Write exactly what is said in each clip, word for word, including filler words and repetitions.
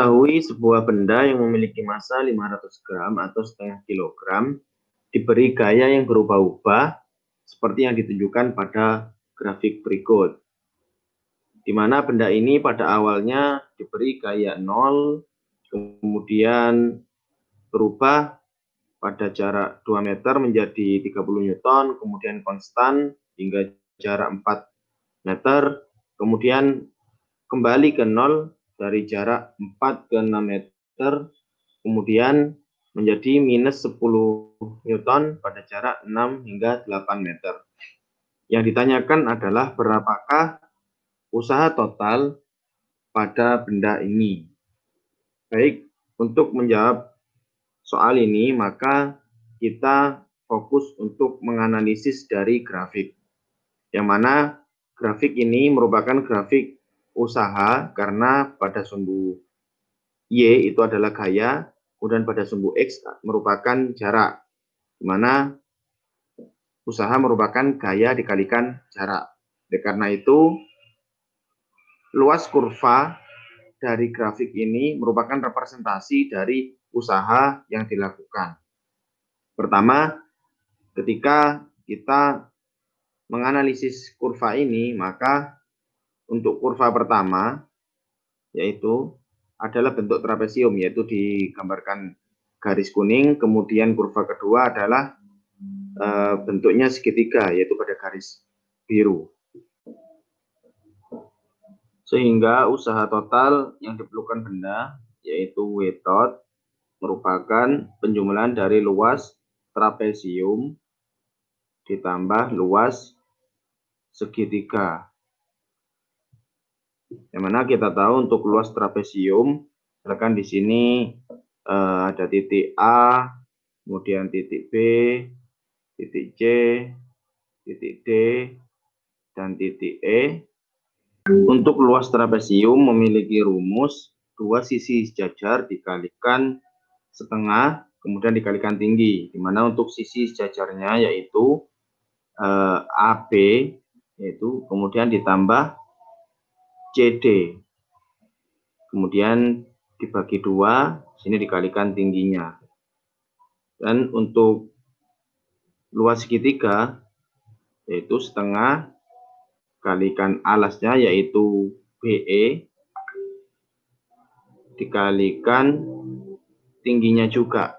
diketahui sebuah benda yang memiliki massa lima ratus gram atau setengah kilogram diberi gaya yang berubah-ubah seperti yang ditunjukkan pada grafik berikut. Di mana benda ini pada awalnya diberi gaya nol, kemudian berubah pada jarak dua meter menjadi tiga puluh newton, kemudian konstan hingga jarak empat meter, kemudian kembali ke nol dari jarak empat ke enam meter, kemudian menjadi minus sepuluh newton pada jarak enam hingga delapan meter. Yang ditanyakan adalah berapakah usaha total pada benda ini. Baik, untuk menjawab soal ini maka kita fokus untuk menganalisis dari grafik. Yang mana grafik ini merupakan grafik usaha karena pada sumbu Y itu adalah gaya, kemudian pada sumbu X merupakan jarak, di mana usaha merupakan gaya dikalikan jarak. Oleh karena itu, luas kurva dari grafik ini merupakan representasi dari usaha yang dilakukan. Pertama, ketika kita menganalisis kurva ini, maka untuk kurva pertama, yaitu adalah bentuk trapesium, yaitu digambarkan garis kuning, kemudian kurva kedua adalah e, bentuknya segitiga, yaitu pada garis biru. Sehingga usaha total yang diperlukan benda, yaitu W tot, merupakan penjumlahan dari luas trapesium ditambah luas segitiga. Yang mana kita tahu untuk luas trapesium, misalkan di sini eh, ada titik A, kemudian titik B, titik C, titik D, dan titik E. Untuk luas trapesium memiliki rumus dua sisi sejajar dikalikan setengah, kemudian dikalikan tinggi. Di mana untuk sisi sejajarnya yaitu eh, A B, yaitu kemudian ditambah C D, kemudian dibagi dua, sini dikalikan tingginya. Dan untuk luas segitiga yaitu setengah, kalikan alasnya yaitu B E, dikalikan tingginya juga.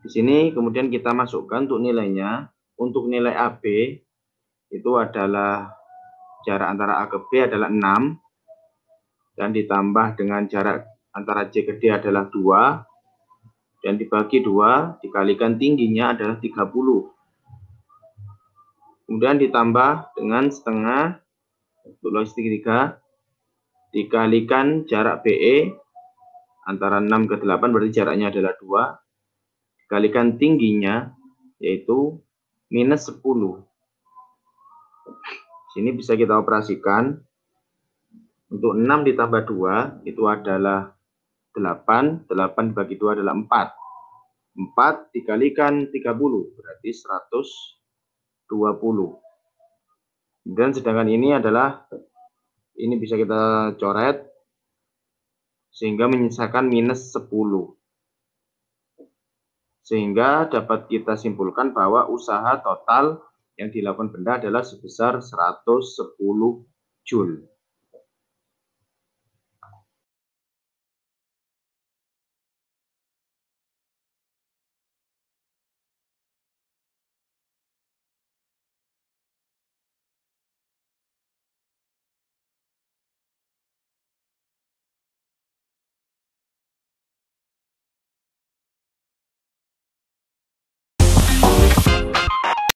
Di sini kemudian kita masukkan untuk nilainya. Untuk nilai A B itu adalah jarak antara A ke B adalah enam, dan ditambah dengan jarak antara C ke D adalah dua, dan dibagi dua, dikalikan tingginya adalah tiga puluh. Kemudian ditambah dengan setengah, untuk luas segitiga, dikalikan jarak B E, antara enam ke delapan berarti jaraknya adalah dua, dikalikan tingginya, yaitu minus sepuluh. Sini bisa kita operasikan. Untuk enam ditambah dua itu adalah delapan, delapan dibagi dua adalah empat, empat dikalikan tiga puluh berarti seratus dua puluh. Dan sedangkan ini adalah, ini bisa kita coret sehingga menyisakan minus sepuluh. Sehingga dapat kita simpulkan bahwa usaha total yang dilakukan benda adalah sebesar seratus sepuluh Joule.